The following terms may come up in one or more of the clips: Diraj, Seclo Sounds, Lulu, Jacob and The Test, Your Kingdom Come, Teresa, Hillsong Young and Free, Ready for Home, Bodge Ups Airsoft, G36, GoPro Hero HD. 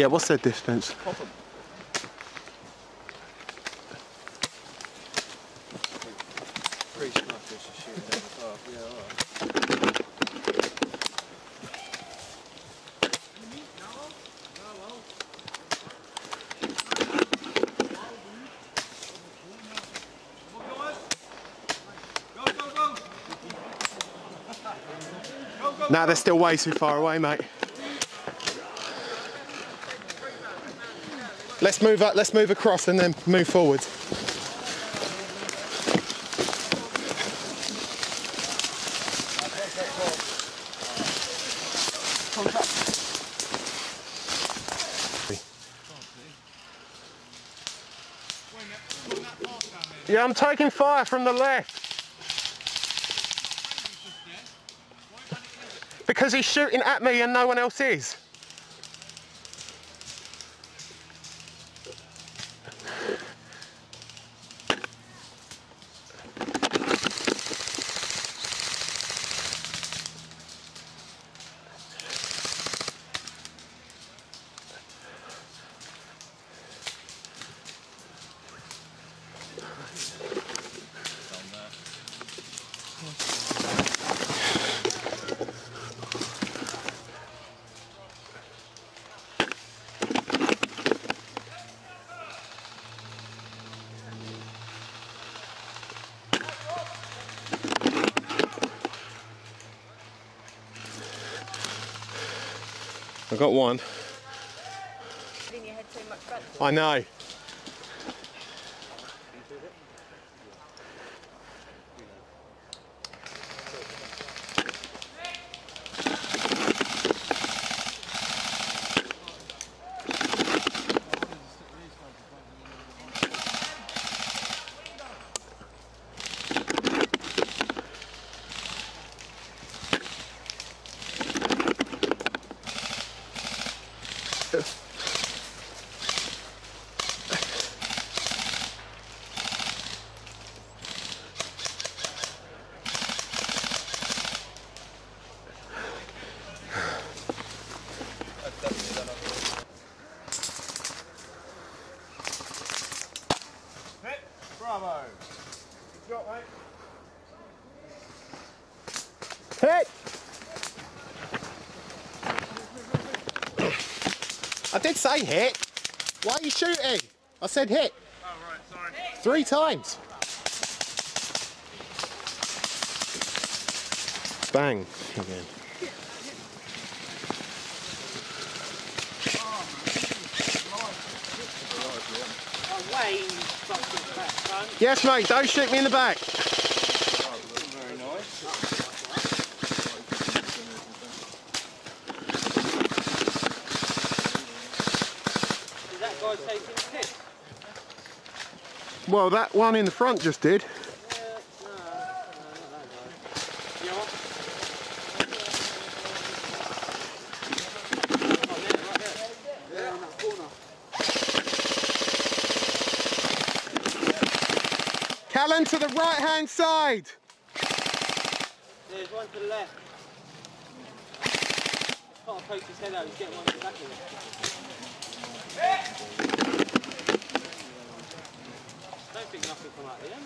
Yeah, what's their distance? Pop them. Nah, they're still way too far away, mate. Let's move up, let's move across and then move forward. Yeah, I'm taking fire from the left. Because he's shooting at me and no one else is. I got one. I know. Bravo! Good job, mate. Hit! I did say hit. Why are you shooting? I said hit. Oh, right, sorry. Hit. 3 times. Bang again. Yes, mate, don't shoot me in the back. Very nice. Is that guy taking the piss? Well, that one in the front just did. Alan, to the right hand side. There's one to the left. I can't poke his head out, he's getting one to the back of it. I don't think nothing come out of the end,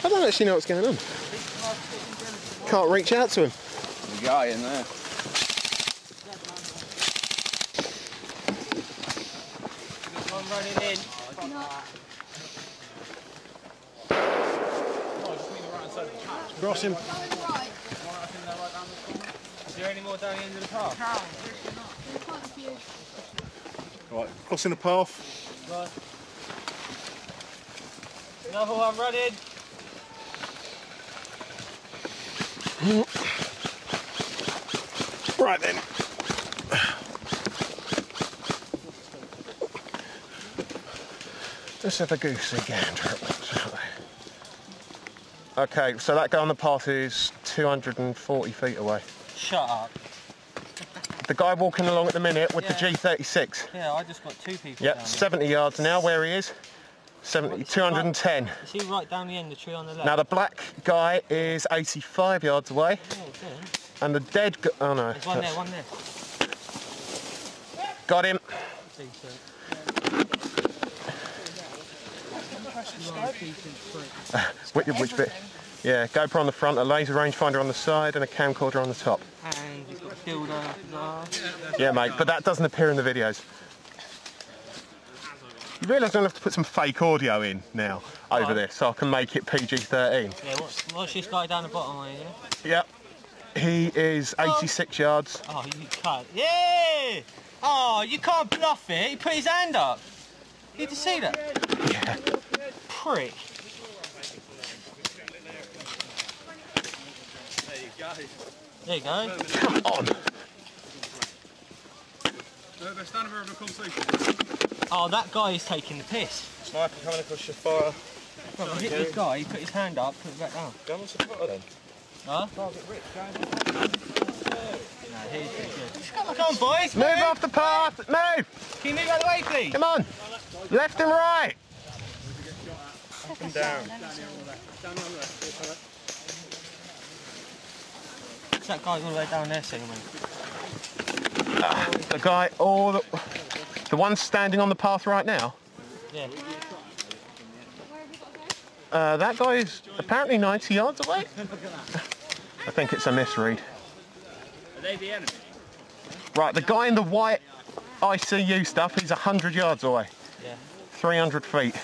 mate. I don't actually know what's going on. Can't reach out to him. There's a guy in there. Running in. Cross him. Is there any more down the end of the path? Right, crossing the path. Right. Another one running. Right then. Let's have a goosey gander at once, aren't they? Okay, so that guy on the path is 240 feet away. Shut up. The guy walking along at the minute with the G36. Yeah, I just got 2 people. Yep, down 70 yards now where he is. 70, 210. You see right down the end of the tree on the left? Now the black guy is 85 yards away. Oh, and the dead guy, oh no. There's one there, one there. Got him. Decent. Which bit? Yeah, GoPro on the front, a laser rangefinder on the side, and a camcorder on the top. And you've got a dildo up his arse. Yeah, mate, but that doesn't appear in the videos. You realise I'm going to have to put some fake audio in now over this, so I can make it PG-13. Yeah, what's this guy down the bottom on here? Yep. He is 86 yards. Oh, you can't. Yeah! Oh, you can't bluff it. He put his hand up. Did you see that? Yeah. Prick. There you go. Come on. Oh, that guy is taking the piss. Sniper coming across your fire. Well, hit this guy, he put his hand up, put it back down. Go on the spotter then. Huh? Come on, boys. Move off the path. Move. Can you move out of the way, please? Come on. Left and right. Up and down. That guy's all the way down there, see me. The guy, the one standing on the path right now? Yeah. That guy is apparently 90 yards away. I think it's a misread. Are they the enemy? Right, the guy in the white ICU stuff, he's 100 yards away. Yeah. 300 feet.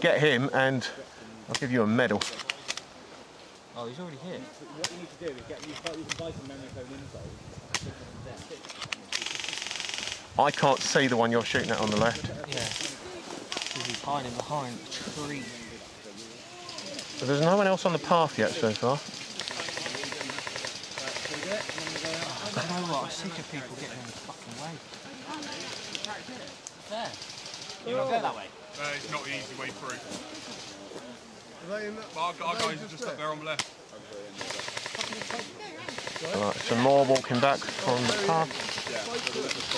Get him and I'll give you a medal. Oh, he's already here. What you need to do is get you can buy some memory foam insoles. I can't see the one you're shooting at on the left. Yeah. He's hiding behind the tree. But there's no one else on the path yet so far. Oh, you know what? I'm sick of people getting in the fucking way. There. You're not going that way. It's not the easy way through. Our guys are just up there on the left. Alright, some more walking back from the path. Look at this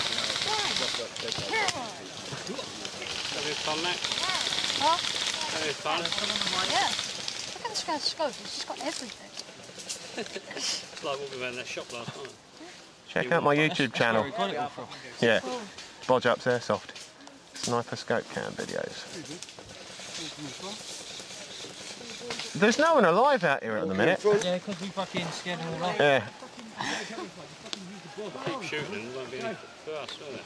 guy's scope, he's got everything. It's like walking around that shop last night. Check out my YouTube channel. Yeah, Bodge Ups Airsoft. Sniper scope cam videos. There's no one alive out here at the minute. Yeah, because we fucking scared them all off. Yeah. Keep shooting, won't be any first, will it?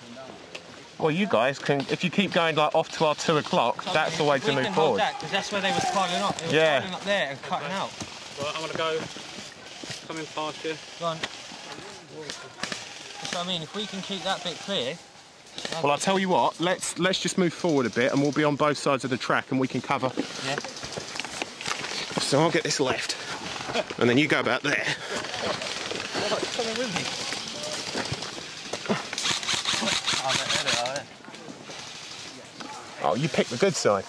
Well, you guys can, if you keep going like off to our 2 o'clock, that's the way to move forward. Because that's where they were piling up. They were piling up there and cutting out. Right, I'm gonna go. Coming past you. Go on. That's what I mean. If we can keep that bit clear. Well, I'll tell you what. Let's just move forward a bit, and we'll be on both sides of the track, and we can cover. Yeah. So I'll get this left, and then you go about there. Oh, you picked the good side.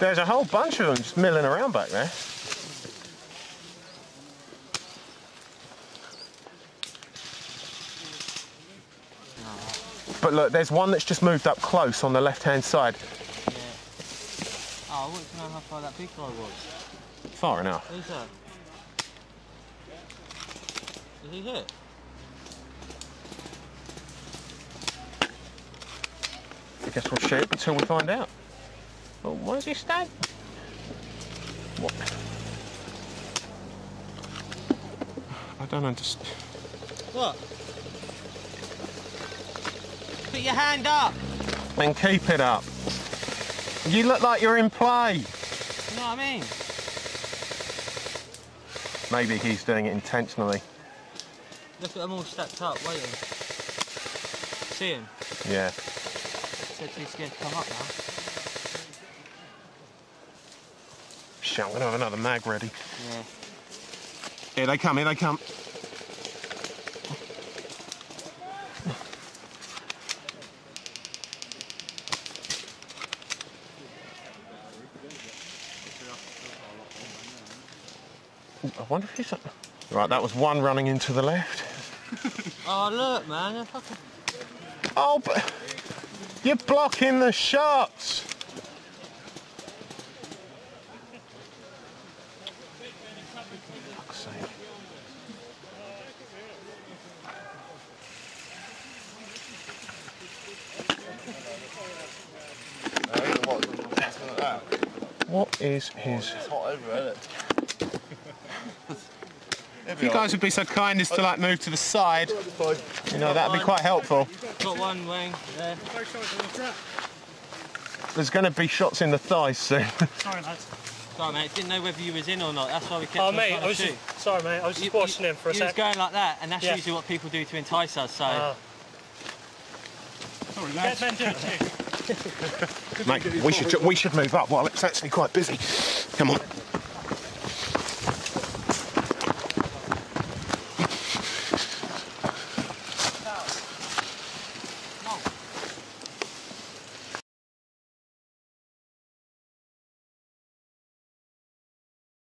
There's a whole bunch of them just milling around back there. But look, there's one that's just moved up close on the left-hand side. Yeah. Oh, I wanted to know how far that big guy was. Far enough. Who's that? Is he hit? I guess we'll shoot until we find out. Oh, why is he standing? What? I don't understand. What? Put your hand up. And keep it up. You look like you're in play. You know what I mean? Maybe he's doing it intentionally. Look at them all stacked up, waiting. See him? Yeah. Said he's scared to come up now. Shit, I'm gonna have another mag ready. Yeah. Here they come, here they come. I wonder if he's... Right, that was one running into the left. Oh look, man, they're fucking... Oh, but you're blocking the shots. Fuck's sake. What is his? It's hot over, isn't it? If you guys would be so kind as to like move to the side, you know, that'd be quite helpful. Got one wing there. There's going to be shots in the thighs soon. Sorry, lads. Sorry, mate. Didn't know whether you was in or not. That's why we kept. Oh, mate, I was just, sorry, mate. I was just watching him for a sec. He was going like that, and that's usually what people do to entice us. So. Sorry, lads. Mate, we should move up. Well, it's actually quite busy. Come on.